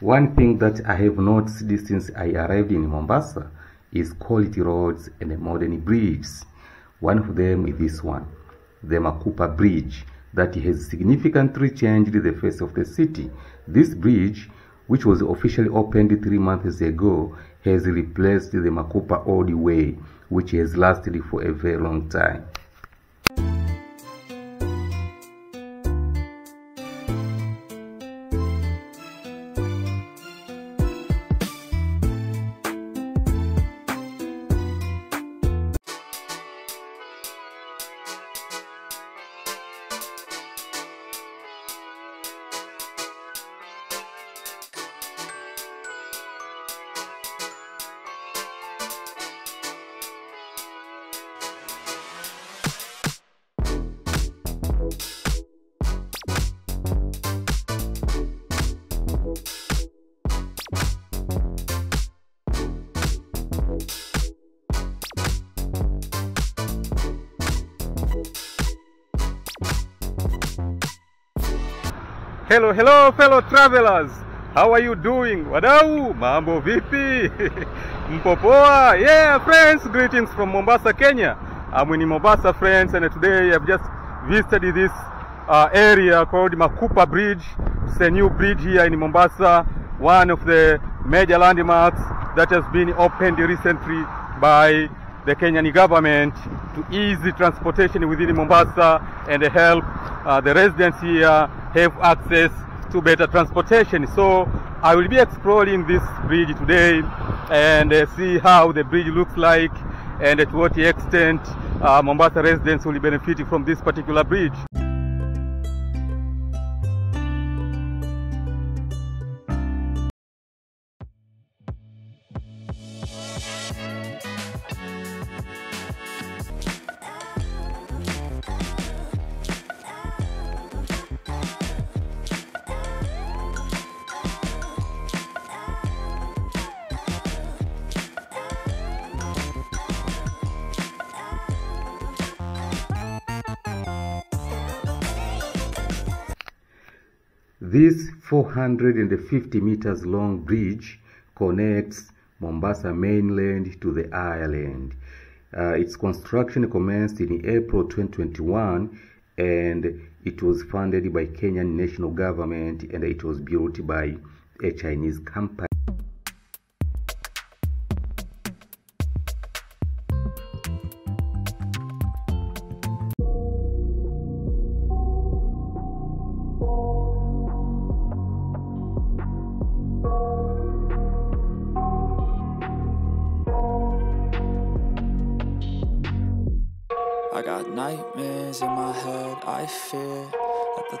One thing that I have noticed since I arrived in Mombasa is quality roads and modern bridges. One of them is this one, the Makupa Bridge, that has significantly changed the face of the city. This bridge, which was officially opened 3 months ago, has replaced the Makupa Old Way, which has lasted for a very long time. Hello fellow travelers, how are you doing? Wadau, mambo vipi? Mpopoa. Yeah friends, greetings from Mombasa, Kenya. I'm in Mombasa, friends, and today I've just visited this area called Makupa Bridge. It's a new bridge here in Mombasa, one of the major landmarks that has been opened recently by the Kenyan government to ease the transportation within Mombasa and help the residents here have access to better transportation. So I will be exploring this bridge today and see how the bridge looks like and to what extent Mombasa residents will benefit from this particular bridge. This 450 meters long bridge connects Mombasa mainland to the island. Its construction commenced in April 2021 and it was funded by Kenyan national government and it was built by a Chinese company. I got nightmares in my head, I fear that the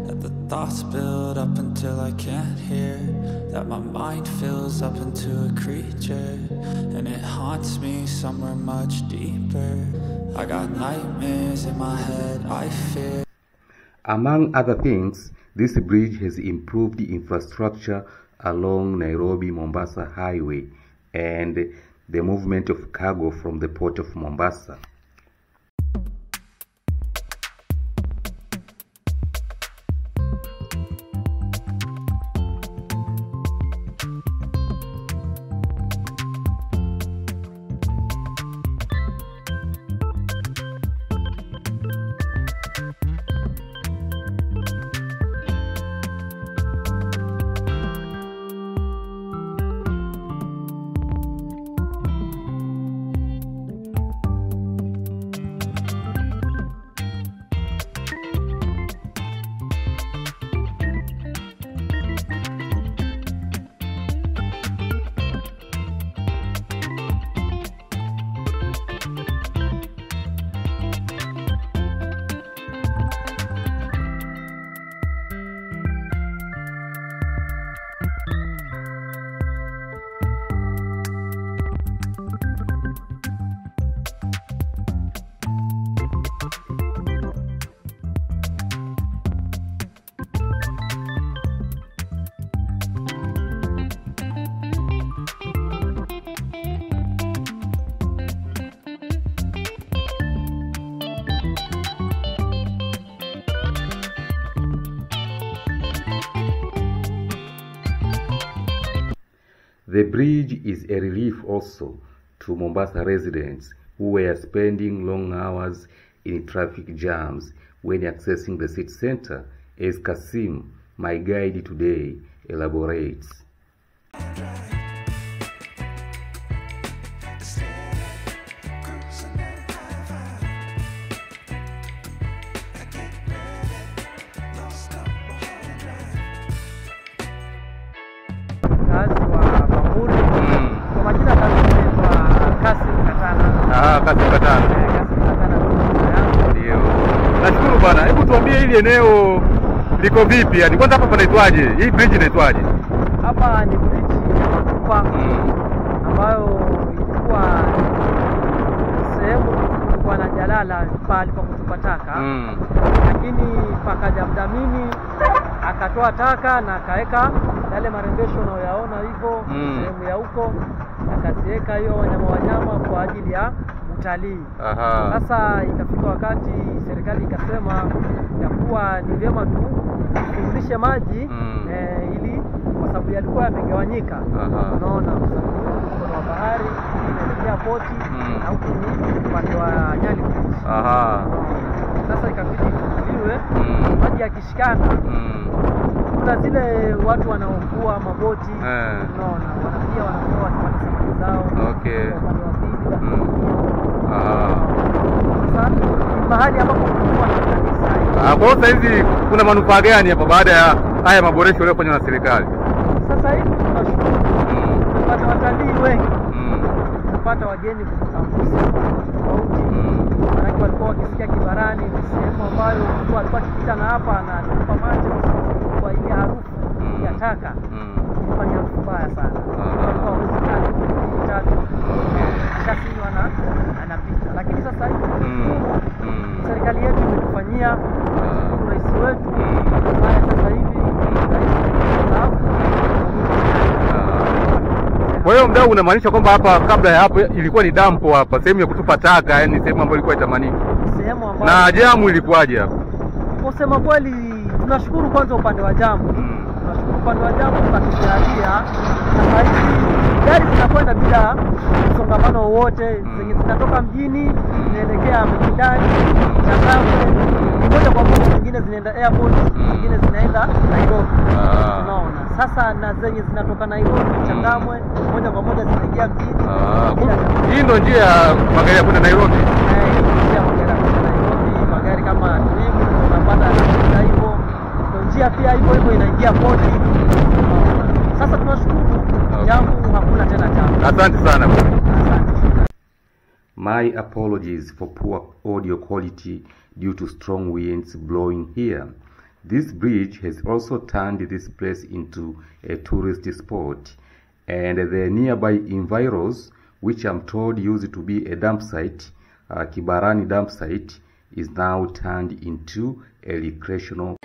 that the thoughts build up until I can't hear, that my mind fills up into a creature, and it haunts me somewhere much deeper. I got nightmares in my head, I fear. Among other things, this bridge has improved the infrastructure along Nairobi-Mombasa Highway and the movement of cargo from the port of Mombasa. The bridge is a relief also to Mombasa residents who were spending long hours in traffic jams when accessing the city center, as Kasim, my guide today, elaborates. Nashukuru bwana, hebu tuambie hili eneo liko vipi? Yaani kwanza hapa panaitwaje? Hii bridge inaitwaje? Hapa ni bridge Makupa ambayo ilikuwa sehemu kwa na jalala pale kwa kutupa taka. Lakini pakaja mdhamini akatoa taka na akaweka yale marembesho unayoyaona hivyo sehemu ya huko, akaziweka hiyo wanyama kwa ajili ya utalii. Sasa ikafika wakati serikali ikasema ya kuwa ni vyema tu kurudisha maji ili kwa sababu yalikuwa yamegawanyika. Unaona mkono wa bahari inaelekea poti na huko ni upande wa Nyali. Sasa ikabidi kuliwe maji yakishikana kuna zile watu wanaokuwa maboti unaona wanakuja wanakuwa samaki zao. Mahali ambapo kulikuwa na kanisa. Kwa sasa hivi kuna manufaa gani hapa baada ya haya maboresho yaliyofanywa na serikali? Sasa hivi tunashukuru. Tunapata watalii wengi. Tunapata wageni kutoka tofauti. Wanaki walikuwa wakisikia Kibarani ni sehemu ambayo mtu alikuwa akipita na hapa na kupa maji kwa ile harufu ya taka. Kufanya mbaya sana. Kwa usikani tatu. Kasi wana anapita. Lakini sasa hivi serikali yetu imetufanyia rais wetu sasa hivi kwa hiyo mdau unamaanisha kwamba hapa kabla ya hapo ilikuwa ni dampo hapa sehemu ya kutupa taka, yani sehemu ambayo ilikuwa itamaniki. Sehemu ambayo na jamu ilikuwaje hapa? Kusema kweli tunashukuru kwanza upande wa jamu. Tunashukuru upande wa jamu kwa kutusaidia sasa hivi gari zinakwenda bila msongamano wote, zenye zinatoka mjini zinaelekea Mikindani, Chakawe, moja kwa moja, zingine zinaenda airport, zingine zinaenda Nairobi. Unaona. Sasa na zenye zinatoka Nairobi, Chakawe, moja kwa moja zinaingia mjini. Hii ndio njia magari ya kwenda Nairobi. Njia magari ya kwenda Nairobi, magari kama Dream, unapata na hivyo. Njia pia hivyo hivyo inaingia poti. Sasa tunashukuru jambo. Asante sana. My apologies for poor audio quality due to strong winds blowing here. This bridge has also turned this place into a tourist spot, and the nearby environs, which I'm told used to be a dump site, Kibarani dump site, is now turned into a recreational.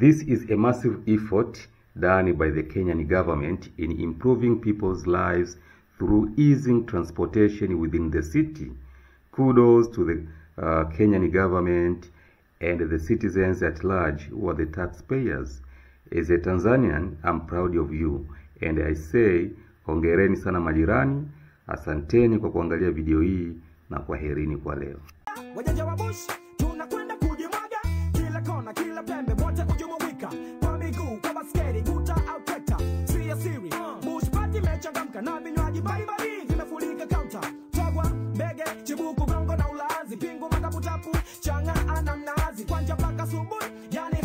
This is a massive effort done by the Kenyan government in improving people's lives through easing transportation within the city. Kudos to the Kenyan government and the citizens at large who are the taxpayers. As a Tanzanian, I'm proud of you. And I say, hongereni sana majirani, asanteni kwa kuangalia video hii na kwaherini kwa leo. Na vinywaji baribari vimefulika counter tagwa mbege chibuku gongo na ulazi pingu matapu tapu cha